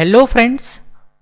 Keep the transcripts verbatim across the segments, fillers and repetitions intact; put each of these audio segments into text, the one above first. Hello friends,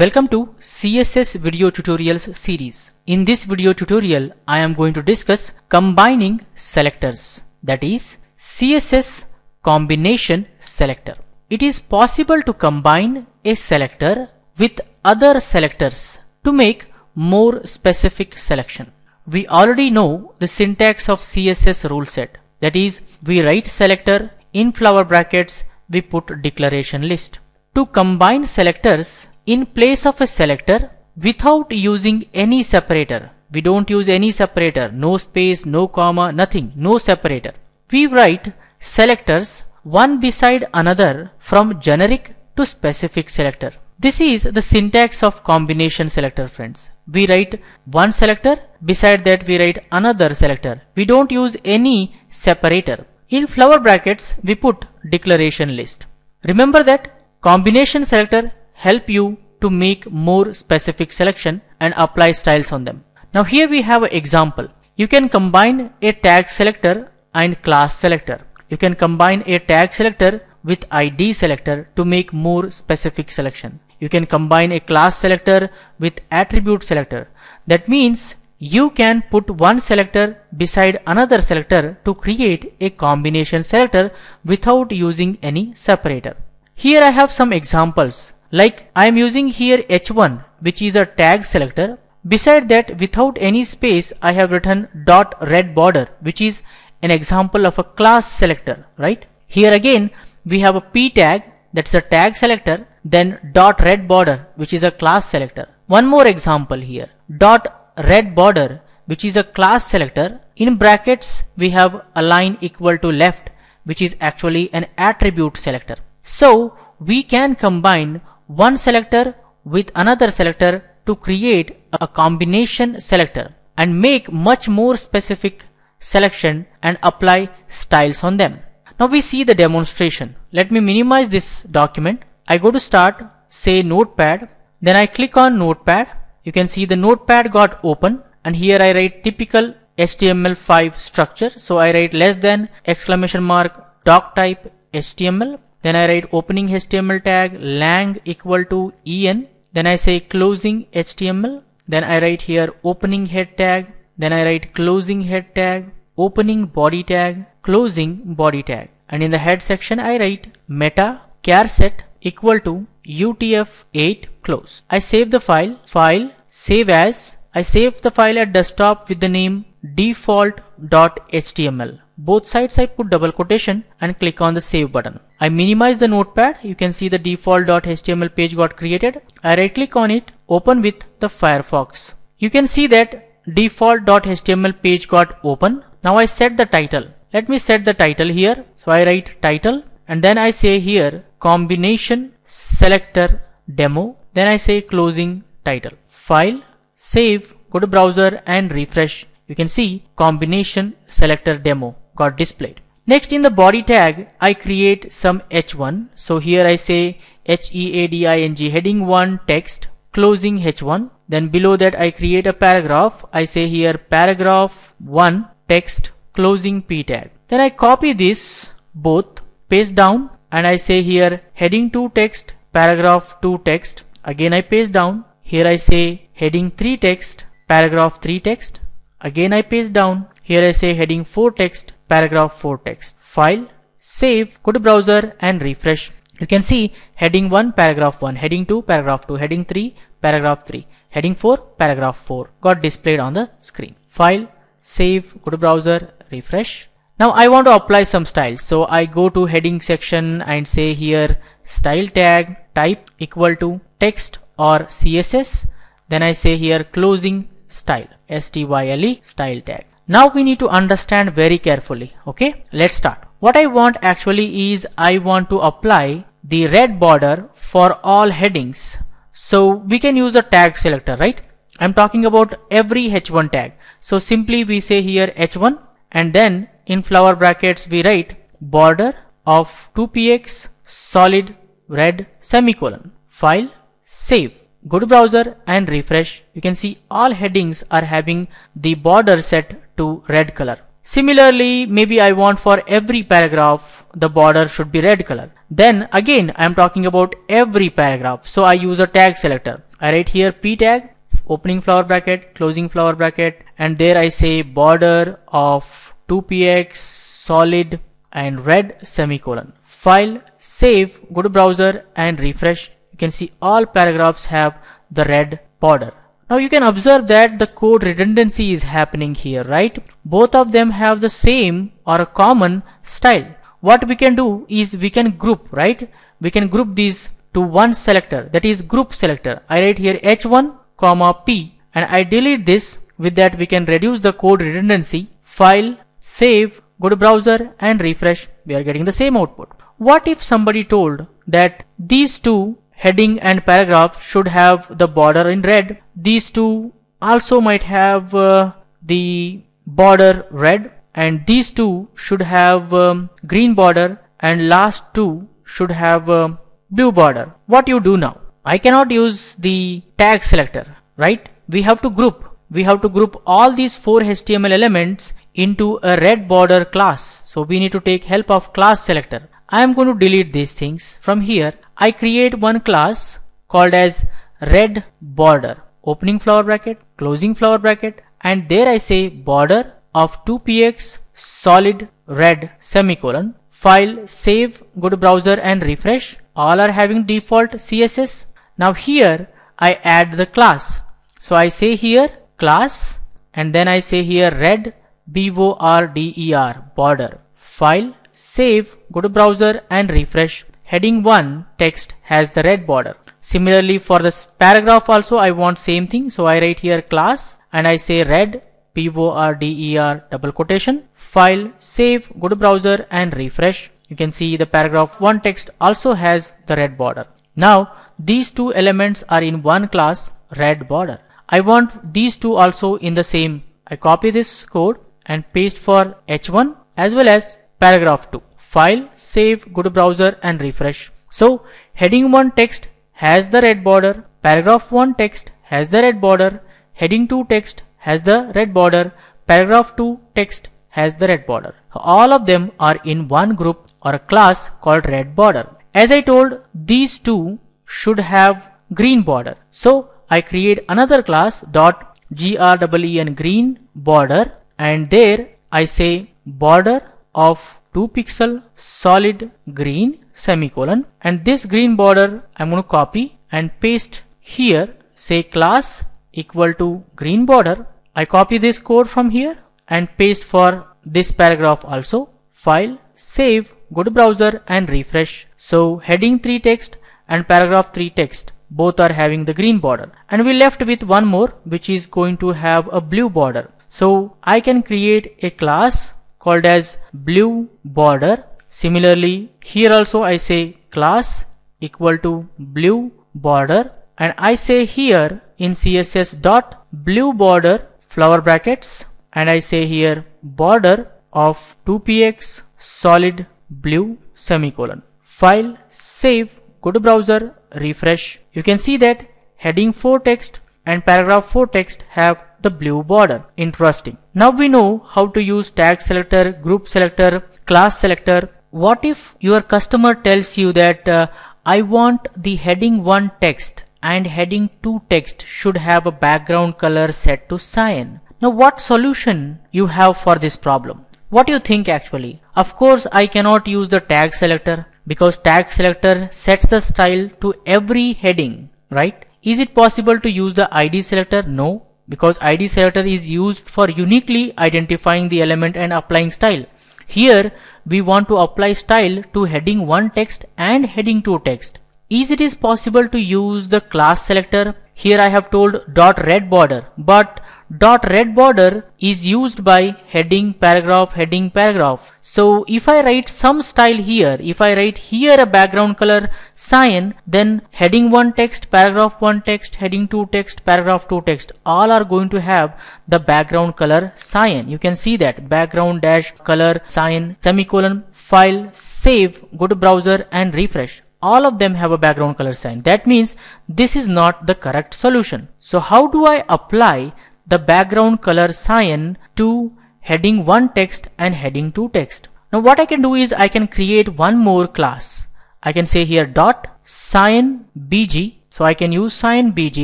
welcome to C S S video tutorials series. In this video tutorial, I am going to discuss combining selectors, that is C S S combination selector. It is possible to combine a selector with other selectors to make more specific selection. We already know the syntax of C S S rule set, that is we write selector, in flower brackets we put declaration list. To combine selectors in place of a selector without using any separator, we don't use any separator, no space, no comma, nothing, no separator. We write selectors one beside another from generic to specific selector. This is the syntax of combination selector, friends. We write one selector, beside that we write another selector. We don't use any separator. In flower brackets we put declaration list. Remember that combination selector help you to make more specific selection and apply styles on them. Now here we have an example. You can combine a tag selector and class selector. You can combine a tag selector with I D selector to make more specific selection. You can combine a class selector with attribute selector. That means you can put one selector beside another selector to create a combination selector without using any separator. Here I have some examples, like I am using here H one, which is a tag selector. Beside that, without any space, I have written dot red border, which is an example of a class selector, right? Here again we have a p tag, that's a tag selector, then dot red border, which is a class selector. One more example here, dot red border, which is a class selector. In brackets we have align equal to left, which is actually an attribute selector. So we can combine one selector with another selector to create a combination selector and make much more specific selection and apply styles on them. Now we see the demonstration. Let me minimize this document. I go to start, say notepad, then I click on notepad. You can see the notepad got open, and here I write typical H T M L five structure. So I write less than exclamation mark doc type H T M L. Then I write opening H T M L tag lang equal to en. Then I say closing H T M L. Then I write here opening head tag. Then I write closing head tag, opening body tag, closing body tag. And in the head section I write meta char set equal to U T F eight close. I save the file, file, save as. I save the file at desktop with the name default dot H T M L. Both sides I put double quotation and click on the save button. I minimize the notepad. You can see the default dot H T M L page got created. I right click on it, open with the Firefox. You can see that default dot H T M L page got open. Now I set the title. Let me set the title here. So I write title, and then I say here combination selector demo. Then I say closing title. File, save, go to browser and refresh. You can see combination selector demo got displayed. Next, in the body tag I create some H one. So here I say H E A D I N G heading one text, closing H one. Then below that I create a paragraph. I say here paragraph one text, closing p tag. Then I copy this both, paste down, and I say here heading two text, paragraph two text. Again I paste down. Here I say heading three text, paragraph three text. Again I paste down. Here I say heading four text, paragraph four text. File, save, go to browser and refresh. You can see heading one, paragraph one, heading two, paragraph two, heading three, paragraph three, heading four, paragraph four got displayed on the screen. File, save, go to browser, refresh. Now I want to apply some styles. So I go to heading section and say here style tag type equal to text or C S S. Then I say here closing style, S T Y L E style tag. Now we need to understand very carefully. Okay, let's start. What I want actually is I want to apply the red border for all headings. So we can use a tag selector, right? I'm talking about every H one tag. So simply we say here H one, and then in flower brackets we write border of two P X solid red semicolon. File, save. Go to browser and refresh. You can see all headings are having the border set to red color. Similarly, maybe I want for every paragraph the border should be red color. Then again I am talking about every paragraph, so I use a tag selector. I write here p tag, opening flower bracket, closing flower bracket, and there I say border of two p x solid and red semicolon. File, save, go to browser and refresh. You can see all paragraphs have the red border. Now you can observe that the code redundancy is happening here, right? Both of them have the same or a common style. What we can do is we can group, right? We can group these to one selector, that is group selector. I write here h one comma p and I delete this. With that we can reduce the code redundancy. File, save, go to browser and refresh. We are getting the same output. What if somebody told that these two, heading and paragraph, should have the border in red. These two also might have uh, the border red, and these two should have um, green border, and last two should have um, blue border. What you do now? I cannot use the tag selector, right? We have to group. We have to group all these four H T M L elements into a red border class. So we need to take help of class selector. I am going to delete these things from here. I create one class called as red border, opening flower bracket, closing flower bracket, and there I say border of two p x solid red semicolon. File, save, go to browser and refresh. All are having default C S S. Now here I add the class. So I say here class, and then I say here red b o r d e r border. File, save, go to browser and refresh. Heading one text has the red border. Similarly for this paragraph also I want same thing. So I write here class and I say red b o r d e r double quotation. File, save, go to browser and refresh. You can see the paragraph one text also has the red border. Now these two elements are in one class, red border. I want these two also in the same. I copy this code and paste for h one as well as paragraph two. File, save, go to browser and refresh. So heading one text has the red border, paragraph one text has the red border, heading two text has the red border, paragraph two text has the red border. All of them are in one group or a class called red border. As I told, these two should have green border. So I create another class dot green green border, and there I say border of two pixel solid green semicolon, and this green border I'm going to copy and paste here. Say class equal to green border. I copy this code from here and paste for this paragraph also. File, save, go to browser and refresh. So heading three text and paragraph three text both are having the green border, and we left with one more which is going to have a blue border. So I can create a class called as blue border. Similarly here also I say class equal to blue border, and I say here in C S S dot blue border flower brackets, and I say here border of two p x solid blue semicolon. File, save, go to browser, refresh. You can see that heading four text and paragraph four text have the blue border. Interesting. Now we know how to use tag selector, group selector, class selector. What if your customer tells you that uh, I want the heading one text and heading two text should have a background color set to cyan? Now what solution you have for this problem? What do you think actually? Of course I cannot use the tag selector because tag selector sets the style to every heading, right? Is it possible to use the I D selector? No, because I D selector is used for uniquely identifying the element and applying style. Here we want to apply style to heading one text and heading two text. Is it is possible to use the class selector? Here I have told dot red border, but dot red border is used by heading paragraph, heading paragraph. So if I write some style here, if I write here a background color cyan, then heading one text, paragraph one text, heading two text, paragraph two text, all are going to have the background color cyan. You can see that background dash color cyan semicolon. File, save, go to browser and refresh. All of them have a background color cyan. That means this is not the correct solution. So how do I apply the background color cyan to heading one text and heading two text? Now what I can do is I can create one more class. I can say here dot sign bg. So I can use sign bg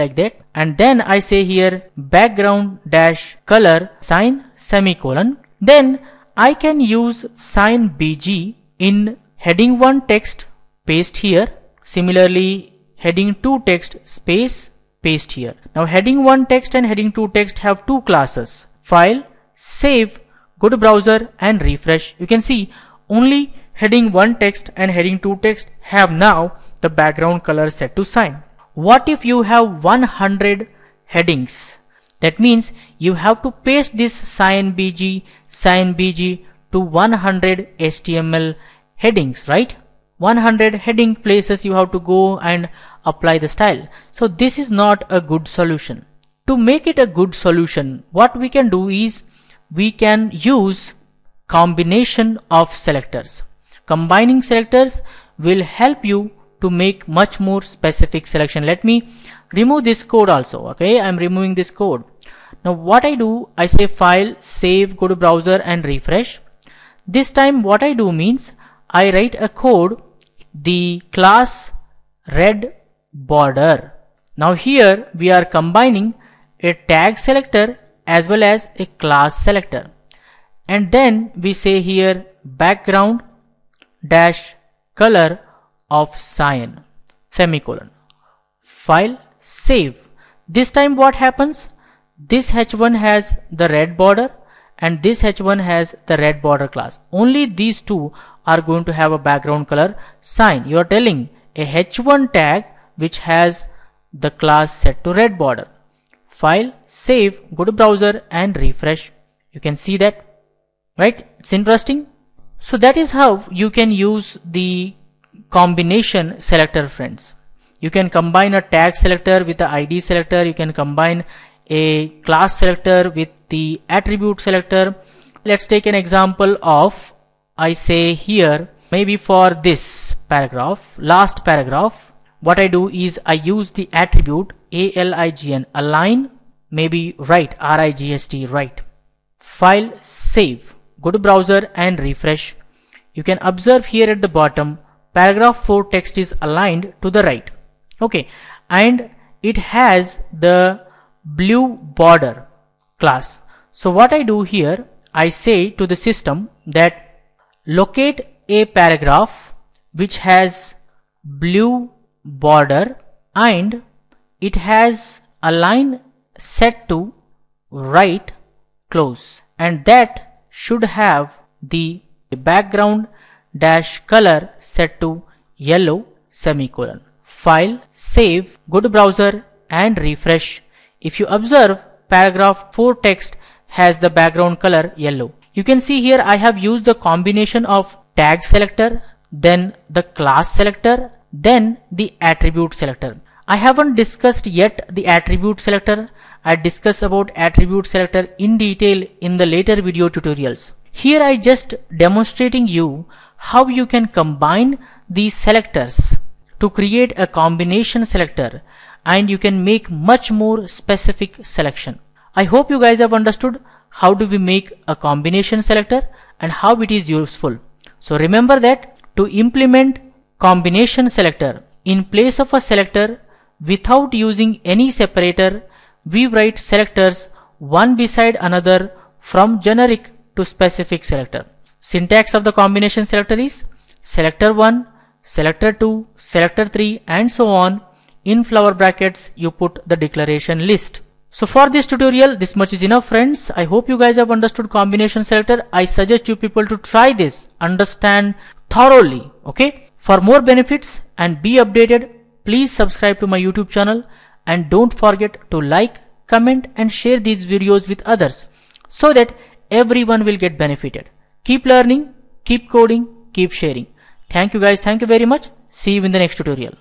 like that, and then I say here background dash color sign semicolon. Then I can use sign bg in heading one text, paste here. Similarly, heading two text, space, paste here. Now heading one text and heading two text have two classes. File, save, go to browser and refresh. You can see only heading one text and heading two text have now the background color set to sign. What if you have one hundred headings? That means you have to paste this sign bg, sign bg to one hundred H T M L headings, right? one hundred heading places you have to go and apply the style. So this is not a good solution. To make it a good solution, what we can do is we can use combination of selectors. Combining selectors will help you to make much more specific selection. Let me remove this code also. Okay, I'm removing this code. Now what I do, I say file, save, go to browser and refresh. This time what I do means I write a code, the class red border. Now here we are combining a tag selector as well as a class selector, and then we say here background dash color of cyan semicolon. File, save. This time what happens, this h one has the red border and this h one has the red border class. Only these two are going to have a background color sign. You are telling a h one tag which has the class set to red border. File, save, go to browser and refresh. You can see that, right? It's interesting. So that is how you can use the combination selector, friends. You can combine a tag selector with the I D selector. You can combine a class selector with the attribute selector. Let's take an example of, I say here, maybe for this paragraph, last paragraph, what I do is I use the attribute align, align, maybe right, R I G H T, right. File, save, go to browser and refresh. You can observe here at the bottom, paragraph four text is aligned to the right. Okay, and it has the blue border class. So what I do here, I say to the system that locate a paragraph which has blue border and it has align set to right close, and that should have the background dash color set to yellow semicolon. File, save, go to browser and refresh. If you observe, paragraph four text has the background color yellow. You can see here I have used the combination of tag selector, then the class selector, then the attribute selector. I haven't discussed yet the attribute selector. I discuss about attribute selector in detail in the later video tutorials. Here I just demonstrating you how you can combine these selectors to create a combination selector, and you can make much more specific selection. I hope you guys have understood how do we make a combination selector and how it is useful. So remember that to implement combination selector in place of a selector without using any separator, we write selectors one beside another from generic to specific selector. Syntax of the combination selector is selector one, selector two, selector three, and so on. In flower brackets, you put the declaration list. So for this tutorial, this much is enough, friends. I hope you guys have understood combination selector. I suggest you people to try this, understand thoroughly. Okay. For more benefits and be updated, please subscribe to my YouTube channel, and don't forget to like, comment, and share these videos with others so that everyone will get benefited. Keep learning, keep coding, keep sharing. Thank you guys. Thank you very much. See you in the next tutorial.